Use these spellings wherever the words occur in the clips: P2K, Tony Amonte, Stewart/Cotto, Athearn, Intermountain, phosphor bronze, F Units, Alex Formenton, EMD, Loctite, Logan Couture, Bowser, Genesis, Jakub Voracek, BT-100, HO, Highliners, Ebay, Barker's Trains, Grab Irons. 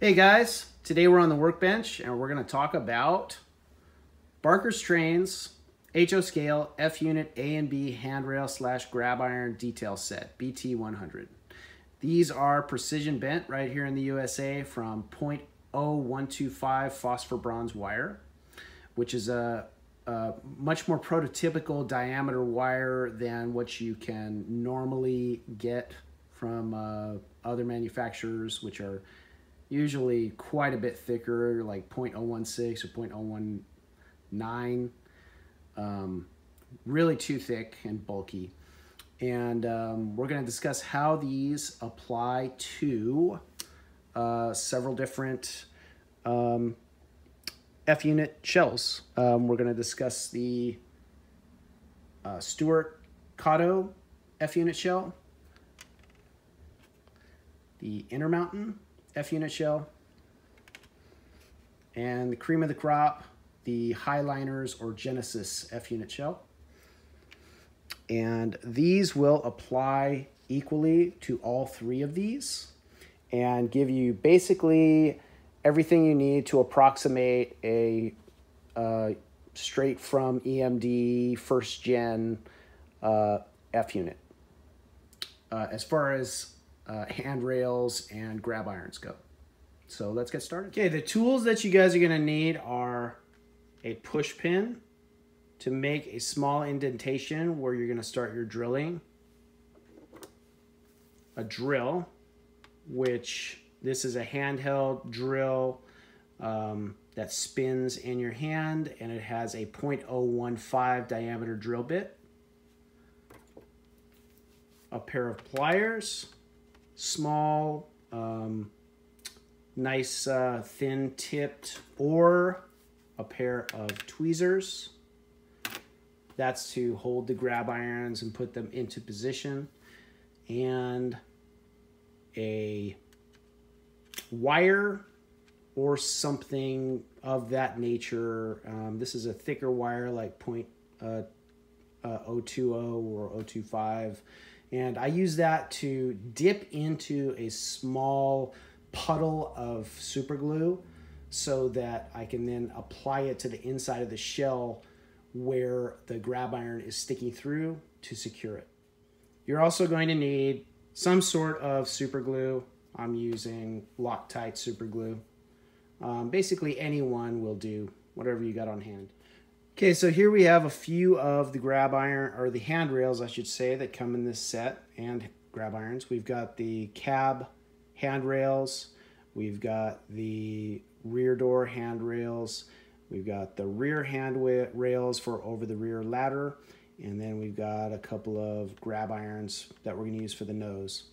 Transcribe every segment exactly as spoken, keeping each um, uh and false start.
Hey guys, today we're on the workbench and we're going to talk about Barker's Trains H O Scale F Unit A and B Handrail slash Grab Iron Detail Set B T one hundred. These are precision bent right here in the U S A from point zero one two five phosphor bronze wire, which is a, a much more prototypical diameter wire than what you can normally get from uh, other manufacturers, which are usually quite a bit thicker, like point zero one six or point zero one nine. Um, really too thick and bulky. And um, we're going to discuss how these apply to uh, several different um, F-unit shells. Um, we're going to discuss the uh, Stewart/Cotto F-unit shell, the Intermountain F-unit shell, and the cream of the crop, the Highliners or Genesis F-unit shell. And these will apply equally to all three of these and give you basically everything you need to approximate a uh, straight from E M D first gen uh, F-unit uh, as far as Uh, handrails and grab irons go. So let's get started. Okay, the tools that you guys are going to need are a push pin to make a small indentation where you're going to start your drilling, a drill, which this is a handheld drill um, that spins in your hand, and it has a point zero one five diameter drill bit, a pair of pliers, small, um, nice, uh, thin tipped, or a pair of tweezers. That's to hold the grab irons and put them into position, and a wire or something of that nature. Um, this is a thicker wire like point, uh, uh, zero two zero or zero two five. And I use that to dip into a small puddle of super glue so that I can then apply it to the inside of the shell where the grab iron is sticking through to secure it. You're also going to need some sort of super glue. I'm using Loctite super glue. Um, basically anyone will do, whatever you got on hand. Okay, so here we have a few of the grab iron, or the handrails, I should say, that come in this set, and grab irons. We've got the cab handrails, we've got the rear door handrails, we've got the rear handrails for over the rear ladder, and then we've got a couple of grab irons that we're gonna use for the nose.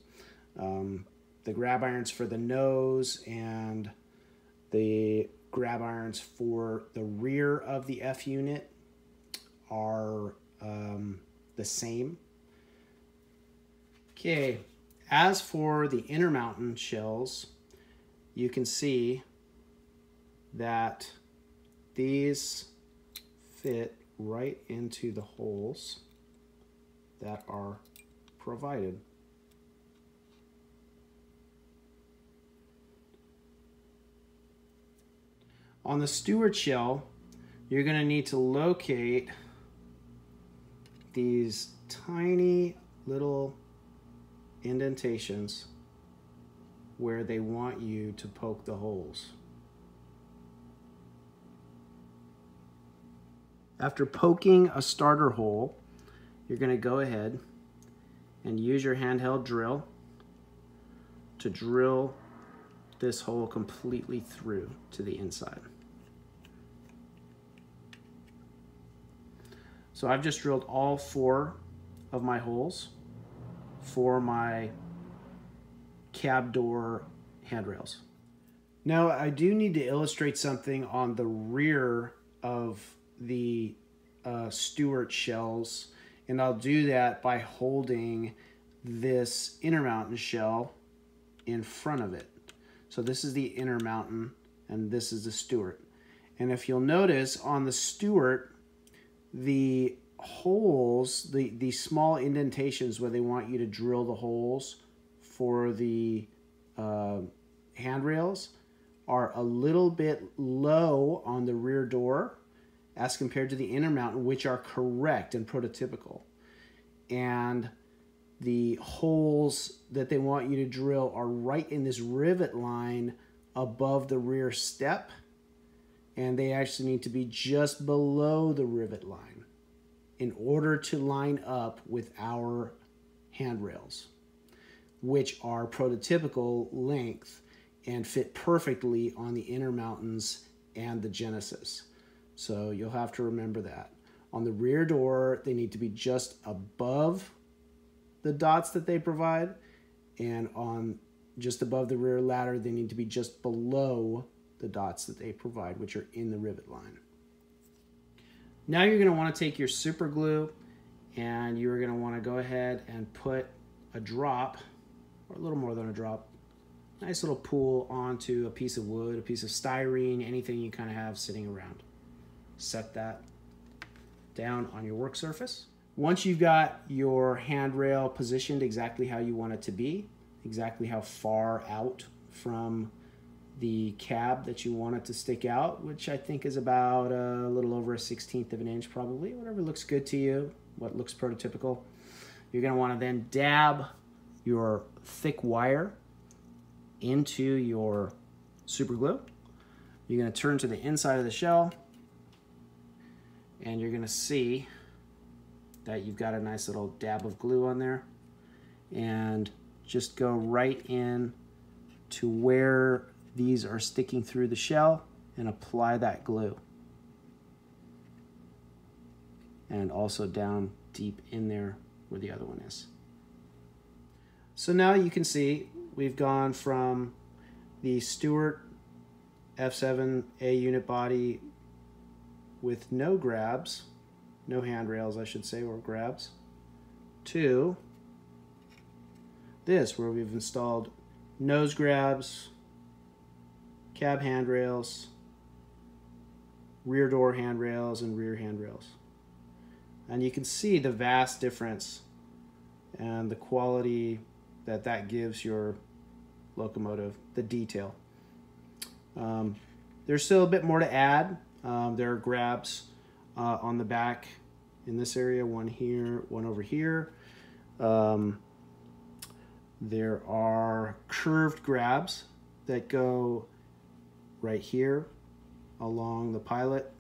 Um, the grab irons for the nose and the grab irons for the rear of the F unit are um, the same. Okay, as for the Intermountain shells, you can see that these fit right into the holes that are provided. On the Stewart shell, you're going to need to locate these tiny little indentations where they want you to poke the holes. After poking a starter hole, you're going to go ahead and use your handheld drill to drill this hole completely through to the inside. So I've just drilled all four of my holes for my cab door handrails. Now I do need to illustrate something on the rear of the uh, Stewart shells, and I'll do that by holding this Intermountain shell in front of it. So this is the Intermountain and this is the Stewart. And if you'll notice on the Stewart, the holes, the, the small indentations where they want you to drill the holes for the uh, handrails are a little bit low on the rear door as compared to the Intermountain, which are correct and prototypical. And the holes that they want you to drill are right in this rivet line above the rear step, and they actually need to be just below the rivet line in order to line up with our handrails, which are prototypical length and fit perfectly on the Intermountains and the Genesis. So you'll have to remember that. On the rear door, they need to be just above the dots that they provide, and on just above the rear ladder, they need to be just below the dots that they provide, which are in the rivet line. Now you're gonna wanna take your super glue and you're gonna wanna go ahead and put a drop, or a little more than a drop, nice little pool onto a piece of wood, a piece of styrene, anything you kind of have sitting around. Set that down on your work surface. Once you've got your handrail positioned exactly how you want it to be, exactly how far out from the cab that you want it to stick out, which I think is about a little over a sixteenth of an inch probably, whatever looks good to you, what looks prototypical. You're gonna wanna then dab your thick wire into your super glue. You're gonna turn to the inside of the shell and you're gonna see that you've got a nice little dab of glue on there, and just go right in to where these are sticking through the shell and apply that glue. And also down deep in there where the other one is. So now you can see we've gone from the Stewart F seven A unit body with no grabs, no handrails I should say, or grabs, to this where we've installed nose grabs, cab handrails, rear door handrails, and rear handrails. And you can see the vast difference and the quality that that gives your locomotive, the detail. Um, there's still a bit more to add. Um, there are grabs uh, on the back in this area, one here, one over here. Um, there are curved grabs that go right here along the pilot,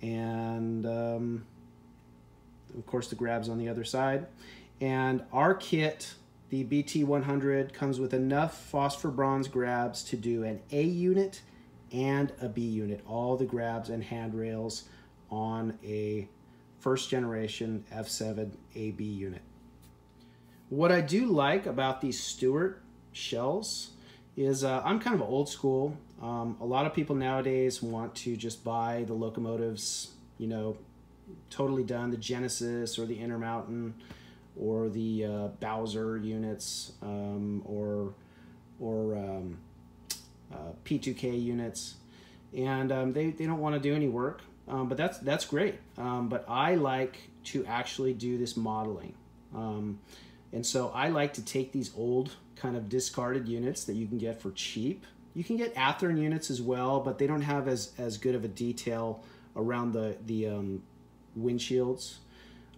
and um, of course the grabs on the other side. And our kit, the B T one hundred, comes with enough phosphor bronze grabs to do an A unit and a B unit, all the grabs and handrails on a first generation F seven A B unit. What I do like about these Stewart shells is uh, I'm kind of old school. Um, a lot of people nowadays want to just buy the locomotives, you know, totally done, the Genesis or the Intermountain or the uh, Bowser units, um, or, or um, uh, P two K units. And um, they, they don't want to do any work, um, but that's, that's great. Um, but I like to actually do this modeling. Um, and so I like to take these old kind of discarded units that you can get for cheap. You can get Athearn units as well, but they don't have as, as good of a detail around the, the um, windshields.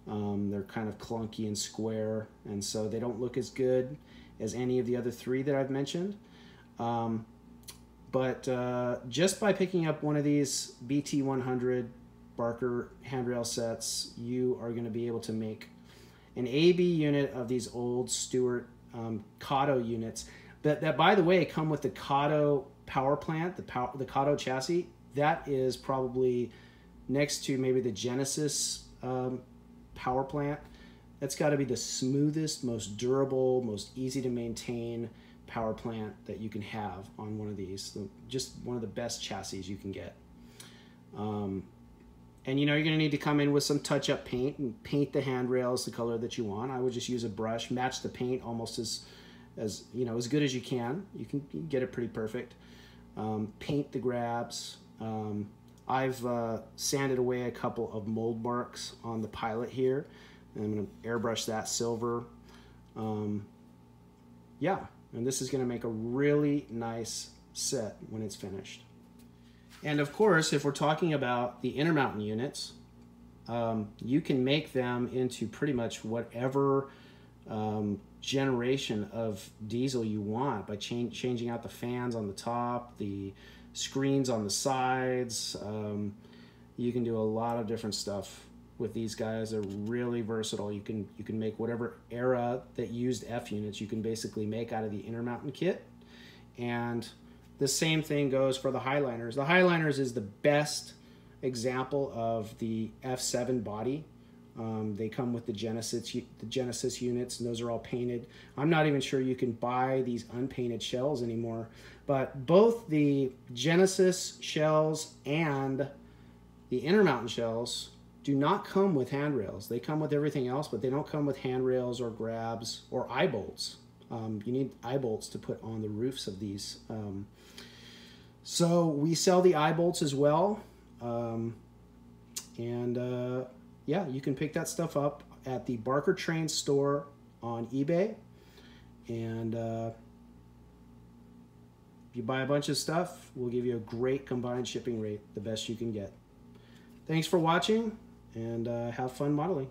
Um, they're kind of clunky and square, and so they don't look as good as any of the other three that I've mentioned. Um, but uh, just by picking up one of these B T one hundred Barker handrail sets, you are going to be able to make an A B unit of these old Stewart um, Cotto units that, that, by the way, come with the Cotto power plant, the, power, the Cotto chassis. That is probably next to maybe the Genesis um, power plant. That's got to be the smoothest, most durable, most easy to maintain power plant that you can have on one of these. Just one of the best chassis you can get. Um, and you know, you're going to need to come in with some touch-up paint and paint the handrails the color that you want. I would just use a brush, match the paint almost as, as you know, as good as you can. You can, you can get it pretty perfect. Um, paint the grabs. Um, I've uh, sanded away a couple of mold marks on the pilot here, and I'm going to airbrush that silver. Um, yeah, and this is going to make a really nice set when it's finished. And of course, if we're talking about the Intermountain units, um, you can make them into pretty much whatever um, generation of diesel you want by ch changing out the fans on the top, the screens on the sides. Um, you can do a lot of different stuff with these guys. They're really versatile. You can, you can make whatever era that used F units, you can basically make out of the Intermountain kit. And the same thing goes for the Highliners. The Highliners is the best example of the F seven body. Um, they come with the Genesis, the Genesis units, and those are all painted. I'm not even sure you can buy these unpainted shells anymore, but both the Genesis shells and the Intermountain shells do not come with handrails. They come with everything else, but they don't come with handrails or grabs or eye bolts. Um, you need eye bolts to put on the roofs of these. Um, so we sell the eye bolts as well. Um, and uh, yeah, you can pick that stuff up at the Barker Trains store on eBay. And uh, if you buy a bunch of stuff, we'll give you a great combined shipping rate, the best you can get. Thanks for watching, and uh, have fun modeling.